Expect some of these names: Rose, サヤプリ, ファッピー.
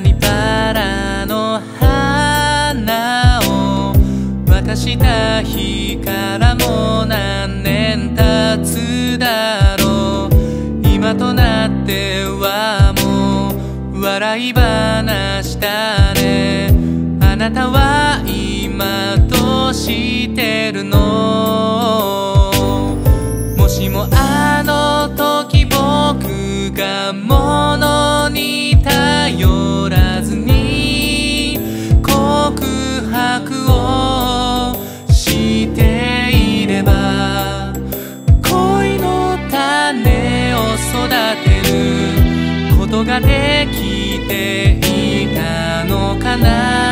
にバラの花を渡した日からもう何年経つだろう。今となってはもう笑い話だね。あなたは今どうしてるの。もしもあの時僕が物に頼らずに告白をしていれば、恋の種を育てることができていたのかな。